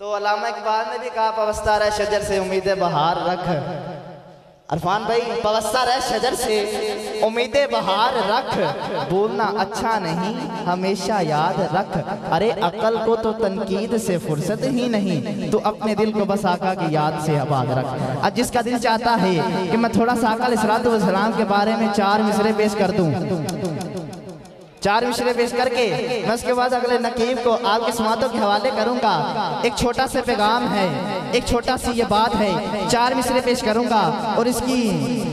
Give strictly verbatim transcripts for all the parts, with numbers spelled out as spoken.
तो अल्लामा इकबाल ने भी कहा पवस्ता रह शजर से उम्मीदें बहार रख। इरफान भाई पवस्ता रह शजर से उम्मीदें बहार रख, बोलना अच्छा नहीं हमेशा याद रख। अरे अकल को तो तनकीद से फुर्सत ही नहीं, तो अपने दिल को बस आका की याद से आबाद रख। आज जिसका दिल चाहता है कि मैं थोड़ा सा आका अलैहिस्सलाम के बारे में चार मिसरे पेश कर दूं, चार मिसरे पेश करके मैं उसके बाद अगले नकीब को आपके समातों के हवाले करूंगा। एक छोटा सा पैगाम है, एक छोटा सी ये बात है, चार मिसरे पेश करूंगा और इसकी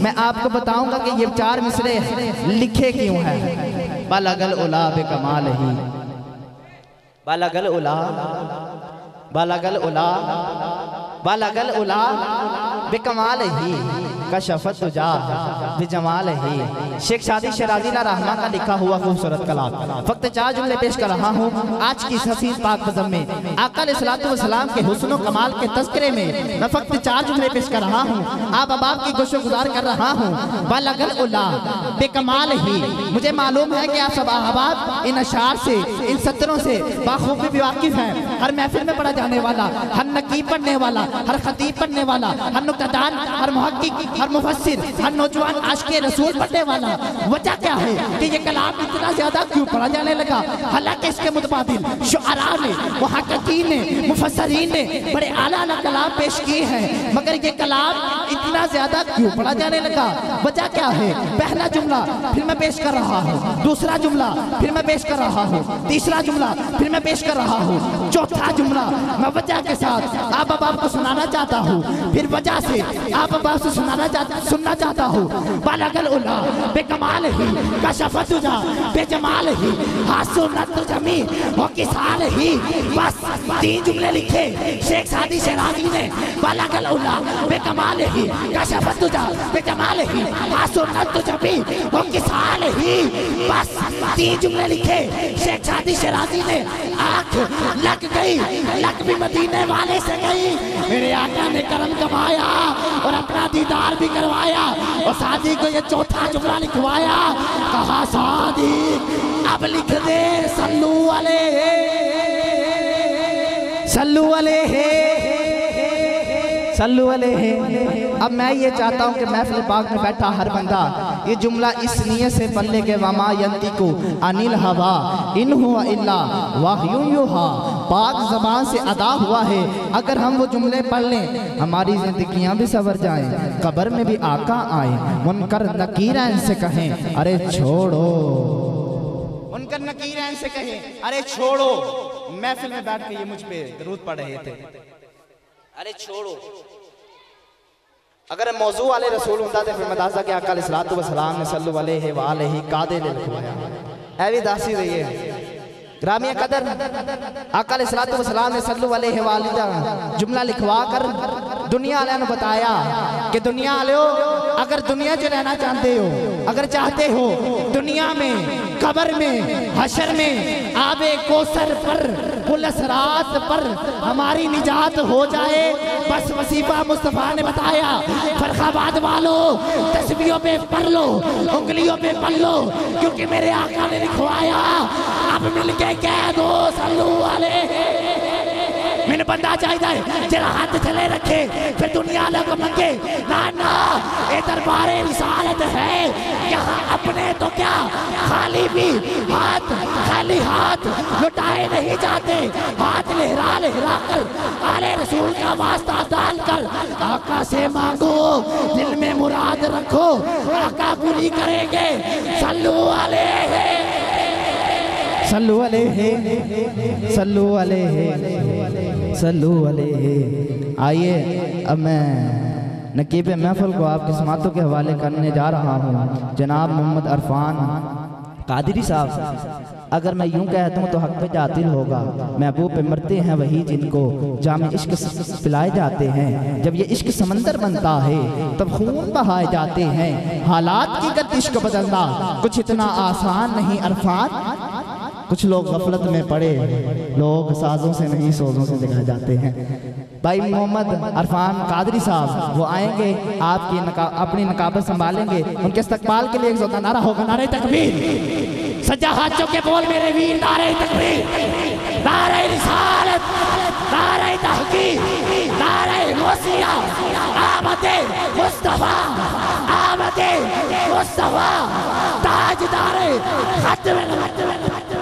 मैं आपको बताऊंगा कि ये चार मिसरे लिखे क्यों हैं। बालागल उला बे कमाल ही, बालागल उला, बालागल उला, बालागल उला बे कमाल ही, कशफत तुजा बे जमाल ही। शेख शादी शिराज़ी ना रहमा का लिखा हुआ खूबसूरत कलाम फक्त चार जुमले पेश कर रहा हूँ। आज की हसीन पाक ग़ज़ल में आका अलैहिस्सलाम के हुस्न कमाल के तस्करे में मैं फक्त चार जुमले पेश कर रहा हूँ, आप अबाब की गोशो गुजार कर रहा हूँ। बालगल उला बेकमाल ही, मुझे मालूम है कि आप सब अहबाब इन अशार से, इन सत्रों से बाखूबी भी वाकिफ़ हैं। हर महफिल में पढ़ा जाने वाला, हर नकीब पढ़ने वाला, हर खतीब पढ़ने वाला, हर नुक्तादान, हर मुहक्किक, हर मुफस्सिर, हर नौजवान आशिक़े रसूल पढ़ने वाला, वजह क्या है कि ये कलाम इतना ज्यादा क्यों पढ़ा जाने लगा? हालांकि इसके मुतबादिल शुअरा ने, मुहक्किकीन ने, मुफस्सरीन ने बड़े आला आला कलाम पेश किए हैं, मगर ये कलाम इतना ज्यादा क्यों पढ़ा जाने लगा? वजह क्या है? पहला जुमला फिर मैं पेश कर रहा हूँ, दूसरा जुमला फिर मैं पेश कर रहा हूँ, तीसरा जुमला फिर मैं पेश कर रहा हूँ, चौथा जुमला मैं वजह के साथ आप अबाब को सुनाना चाहता हूँ, फिर वजह से आप अबाब से सुनाना चाहता सुनना चाहता हूँ। बालगल उला बेकमाल ही, कशफत तुझा बेजमाल ही, हासो न तुझमी वो किसाल ही। बस तीन जुमले लिखे शेख शादी शिराज़ी ने, बालगल उला बेकमाल ही, कशफत तुझा बेजमाल ही, हासो न तुझमी वो किसाल ही। बस तीन जुमले लिखे शेख शादी शिराज़ी ने, आँख लग गई, लग भी मदीने वाले से गई, मेरे आका ने करम कमाया और अपना दीदार भी करवाया। और शादी को ये चौथा जुमला लिखवाया, कहा शादी अब लिख दे सल्लू वाले, सल्लू वाले है, सल्लू वाले है। अब मैं ये चाहता हूँ कि महफिल बाग में बैठा हर बंदा ये जुमला इस नियत से पल्ले के वमा यंतिकु अनिल हवा इन हुआ इल्ला वाह्युन युहा, पाक ज़बान से अदा हुआ है। अगर हम वो जुमले पढ़ लें हमारी जिंदगियां भी सवर जाएं, कब्र में भी आका आए। मुनकर नकीर इनसे कहें अरे छोड़ो, मुनकर नकीर इनसे कहें अरे छोड़ो। महफिल में बैठ के ये मुझ पे दरूद पढ़ रहे थे, अरे छोड़ो। अगर मौजू वाले रसूल होता तो फिर मदासा के आका अलैहिस्सलाम ने सल्लल्लाहु अलैहि वालेही कादे ले लिखवाया। ऐवी दासी रही है ग्रामीण कदर, आका अलैहिस्सलाम ने सल्लल्लाहु अलैहि वालेदा जुमला लिखवा कर दुनिया वाले ने बताया कि दुनिया वाले अगर दुनिया जो रहना चाहते हो, अगर चाहते हो दुनिया में, कब्र में, हशर में, आबे कोसर पर, पुलसरात पर हमारी निजात हो जाए, बस वसीफा मुस्तफ़ा ने बताया। फरखाबाद वालों तस्वीरों पे पढ़ लो, उंगलियों पे पढ़ लो, क्योंकि मेरे आका ने लिखवाया आप मिलके कह दो सल्लू वाले। मैंने बंदा चाहिए जरा हाथ चले रखे फिर दुनिया अलग मंगे, ना ना ये दरबारे रिसालत है, यहाँ अपने तो क्या खाली भी हाथ, खाली हाथ लुटाए नहीं जाते। हाथ लहरा लहरा कर आले रसूल का वास्ता डाल कर आका से मांगो, दिल में मुराद रखो, आका पूरी करेंगे। सल्लू अलैहि, सल्लू अलैहि, सल्लू अलैहि, सल्लू अलैहि। आइए अब मैं नकीब महफिल को आपकी समातों के हवाले करने जा रहा हूँ। जनाब मोहम्मद इरफान कादरी साहब, अगर मैं यूं कहता हूँ तो हक पे जातिल होगा, महबूब पे मरते हैं वही जिनको जामे इश्क पिलाए जाते हैं। जब ये इश्क समंदर बनता है तब खून बहाए जाते हैं, हालात की गर्दिश को बदलना कुछ इतना आसान नहीं। इरफान कुछ लोग गफलत में पड़े, लोग साजों से नहीं सोजों से दिखा जाते हैं। भाई मोहम्मद इरफान कादरी साहब वो आएंगे, आपकी नका, अपनी नकाबत संभालेंगे, उनके इस्तकबाल के लिए एक जोरदार नारा होगा, नारे तकबीर, सज्जा हाथ चौके बोल मेरे वीर, नारे तकबीर, नारे रिसालत, नारे तहरीर। आमदे मुस्तफा आमदे मुस्तफा ताजदार खत्म खत्म।